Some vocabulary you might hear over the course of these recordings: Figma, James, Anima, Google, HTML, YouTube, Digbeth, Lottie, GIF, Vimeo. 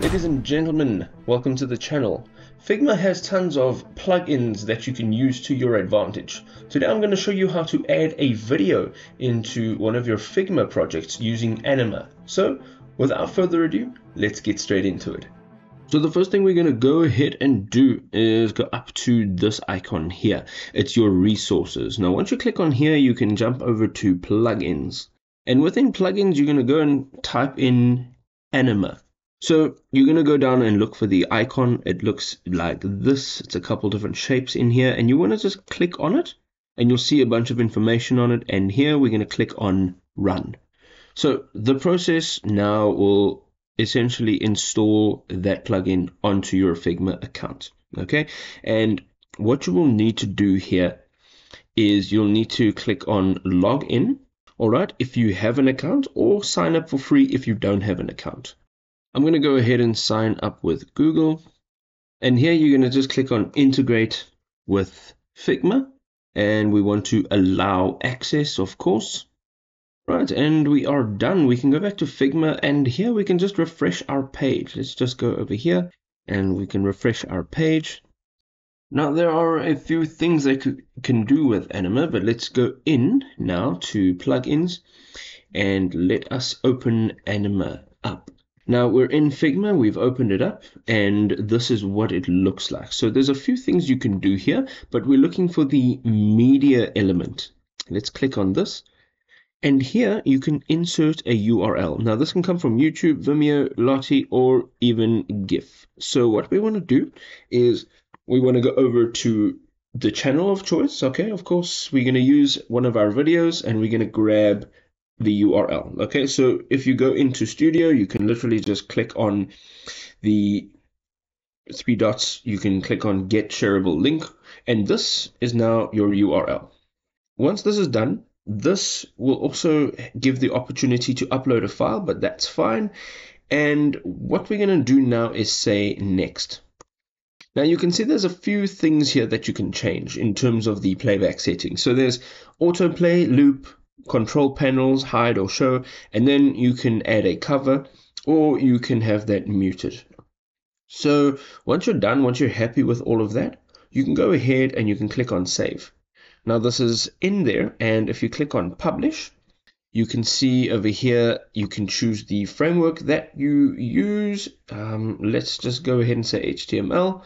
Ladies and gentlemen, welcome to the channel. Figma has tons of plugins that you can use to your advantage. Today I'm going to show you how to add a video into one of your Figma projects using Anima. So without further ado, let's get straight into it. So the first thing we're going to go ahead and do is go up to this icon here. It's your resources. Now once you click on here, you can jump over to plugins. And within plugins, you're going to go and type in Anima. So you're going to go down and look for the icon. It looks like this. It's a couple different shapes in here, and you want to just click on it and you'll see a bunch of information on it. And here we're going to click on run. So the process now will essentially install that plugin onto your Figma account. Okay. And what you will need to do here is you'll need to click on log in. All right. If you have an account, or sign up for free if you don't have an account. I'm going to go ahead and sign up with Google, and here you're going to just click on integrate with Figma, and we want to allow access, of course. Right, and we are done. We can go back to Figma, and here we can just refresh our page. Let's just go over here and we can refresh our page. Now there are a few things that you can do with Anima, but let's go in now to plugins and let us open Anima up. Now we're in Figma, we've opened it up, and this is what it looks like. So there's a few things you can do here, but we're looking for the media element. Let's click on this, and here you can insert a URL. Now this can come from YouTube, Vimeo, Lottie, or even GIF. So what we want to do is we want to go over to the channel of choice. Okay, of course, we're going to use one of our videos and we're going to grab the URL. Okay, so if you go into Studio, you can literally just click on the three dots. You can click on Get Shareable Link, and this is now your URL. Once this is done, this will also give the opportunity to upload a file, but that's fine. And what we're going to do now is say next. Now you can see there's a few things here that you can change in terms of the playback settings. So there's autoplay, loop, control panels, hide or show, and then you can add a cover, or you can have that muted. So once you're done, once you're happy with all of that, you can go ahead and you can click on save. Now this is in there, and if you click on publish, you can see over here you can choose the framework that you use. Let's just go ahead and say HTML,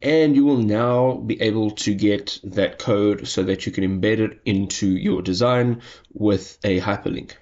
and you will now be able to get that code so that you can embed it into your design with a hyperlink.